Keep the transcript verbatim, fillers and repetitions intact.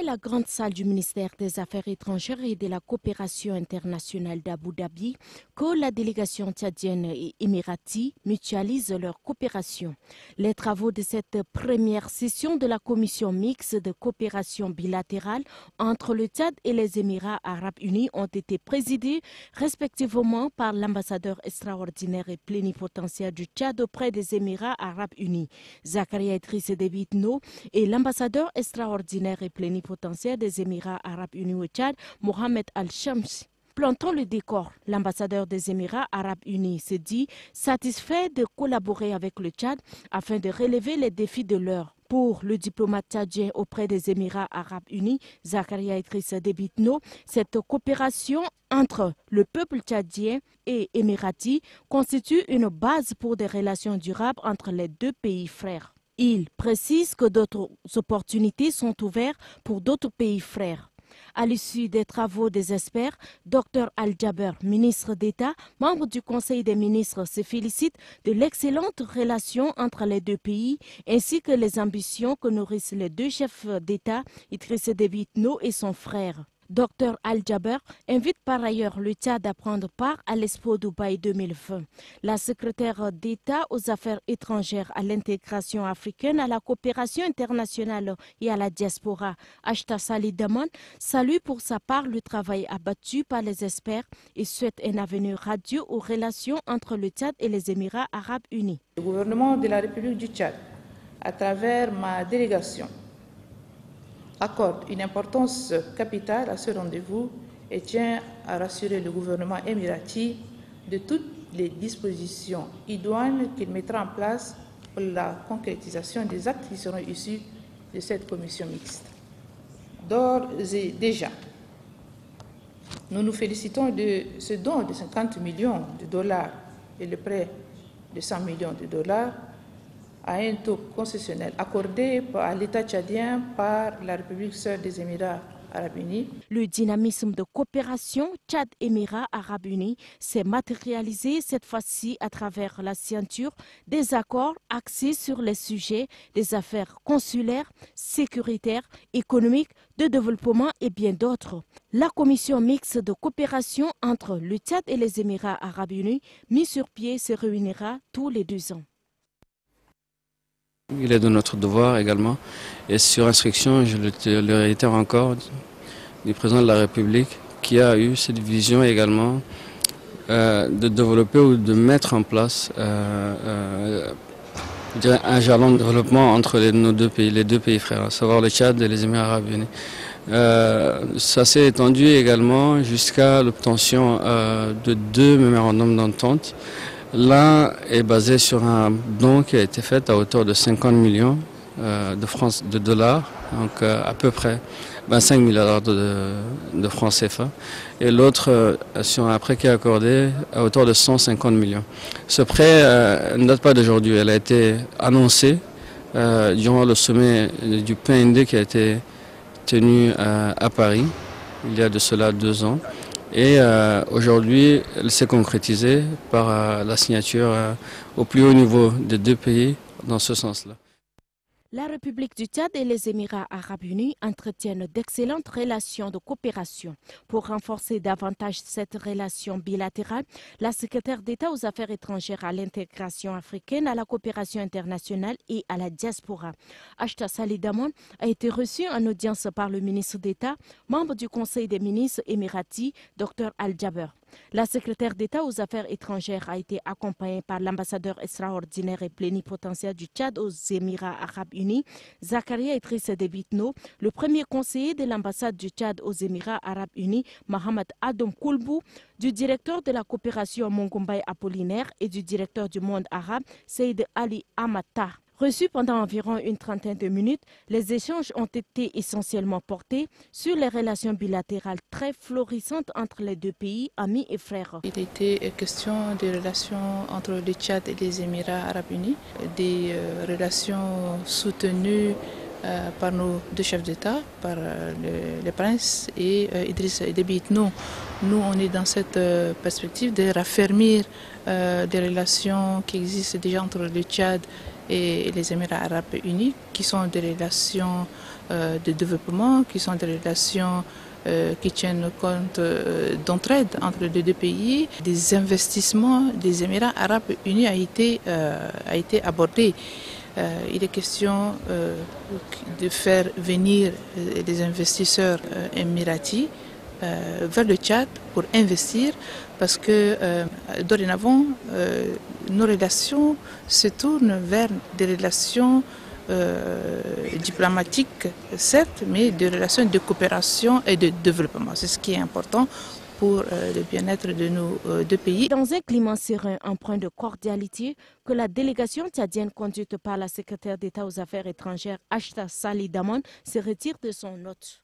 Après la grande salle du ministère des Affaires étrangères et de la coopération internationale d'Abu Dhabi, que la délégation tchadienne et émirati mutualisent leur coopération. Les travaux de cette première session de la commission mixte de coopération bilatérale entre le Tchad et les Émirats Arabes Unis ont été présidés respectivement par l'ambassadeur extraordinaire et plénipotentiaire du Tchad auprès des Émirats Arabes Unis, Zakaria Idriss Déby Itno, et l'ambassadeur extraordinaire et plénipotentiaire des Émirats Arabes Unis au Tchad, Mohamed Al-Shams. Plantant le décor, l'ambassadeur des Émirats Arabes Unis se dit satisfait de collaborer avec le Tchad afin de relever les défis de l'heure. Pour le diplomate tchadien auprès des Émirats Arabes Unis, Zakaria Idriss Déby Itno, cette coopération entre le peuple tchadien et émirati constitue une base pour des relations durables entre les deux pays frères. Il précise que d'autres opportunités sont ouvertes pour d'autres pays frères. À l'issue des travaux des experts, docteur Al-Jaber, ministre d'État, membre du Conseil des ministres, se félicite de l'excellente relation entre les deux pays ainsi que les ambitions que nourrissent les deux chefs d'État, Idriss Déby Itno et son frère. docteur Al-Jaber invite par ailleurs le Tchad à prendre part à l'Expo Dubaï deux mille vingt. La secrétaire d'État aux affaires étrangères, à l'intégration africaine, à la coopération internationale et à la diaspora, Achta Saleh Damane, salue pour sa part le travail abattu par les experts et souhaite un avenir radieux aux relations entre le Tchad et les Émirats Arabes Unis. Le gouvernement de la République du Tchad, à travers ma délégation, accorde une importance capitale à ce rendez-vous et tient à rassurer le gouvernement émirati de toutes les dispositions idoines qu'il mettra en place pour la concrétisation des actes qui seront issus de cette commission mixte. D'ores et déjà, nous nous félicitons de ce don de cinquante millions de dollars et le prêt de cent millions de dollars à un taux concessionnel accordé à l'État tchadien par la République sœur des Émirats Arabes Unis. Le dynamisme de coopération Tchad-Émirats Arabes Unis s'est matérialisé cette fois-ci à travers la signature des accords axés sur les sujets des affaires consulaires, sécuritaires, économiques, de développement et bien d'autres. La commission mixte de coopération entre le Tchad et les Émirats Arabes Unis, mise sur pied, se réunira tous les deux ans. Il est de notre devoir également, et sur instruction, je le, le réitère encore, du président de la République qui a eu cette vision également euh, de développer ou de mettre en place euh, euh, un jalon de développement entre les, nos deux pays, les deux pays frères, à savoir le Tchad et les Émirats Arabes Unis. Euh, ça s'est étendu également jusqu'à l'obtention euh, de deux mémorandums d'entente. L'un est basé sur un don qui a été fait à hauteur de cinquante millions euh, de, France, de dollars, donc euh, à peu près vingt-cinq milliards de, de francs C F A. Et l'autre euh, sur un prêt qui est accordé à hauteur de cent cinquante millions. Ce prêt euh, ne date pas d'aujourd'hui, elle a été annoncée euh, durant le sommet du P N D qui a été tenu euh, à Paris il y a de cela deux ans. Et euh, aujourd'hui, elle s'est concrétisée par euh, la signature euh, au plus haut niveau des deux pays dans ce sens-là. La République du Tchad et les Émirats Arabes Unis entretiennent d'excellentes relations de coopération. Pour renforcer davantage cette relation bilatérale, la secrétaire d'État aux affaires étrangères, à l'intégration africaine, à la coopération internationale et à la diaspora, Achta Saleh Damane, a été reçue en audience par le ministre d'État, membre du Conseil des ministres émirati, docteur Al-Jaber. La secrétaire d'État aux affaires étrangères a été accompagnée par l'ambassadeur extraordinaire et plénipotentiaire du Tchad aux Émirats Arabes Unis, Zakaria Idriss Déby Itno, le premier conseiller de l'ambassade du Tchad aux Émirats Arabes Unis, Mohamed Adam Koulbou, du directeur de la coopération Mongombaï Apollinaire et du directeur du monde arabe, Saïd Ali Amata. Reçus pendant environ une trentaine de minutes, les échanges ont été essentiellement portés sur les relations bilatérales très florissantes entre les deux pays, amis et frères. Il était question des relations entre le Tchad et les Émirats Arabes Unis, des relations soutenues Euh, par nos deux chefs d'État, par euh, le, le prince et euh, Idriss Déby Itno. Nous, on est dans cette euh, perspective de raffermir euh, des relations qui existent déjà entre le Tchad et, et les Émirats Arabes Unis, qui sont des relations euh, de développement, qui sont des relations euh, qui tiennent compte euh, d'entraide entre les deux pays. Des investissements des Émirats Arabes Unis a été, euh, a été abordé. Euh, il est question euh, de faire venir des investisseurs euh, émiratis euh, vers le Tchad pour investir, parce que euh, dorénavant, euh, nos relations se tournent vers des relations euh, diplomatiques, certes, mais des relations de coopération et de développement. C'est ce qui est important pour euh, le bien-être de nos euh, deux pays. Dans un climat serein empreint de cordialité que la délégation tchadienne conduite par la secrétaire d'État aux Affaires étrangères Achta Saleh Damane se retire de son hôte.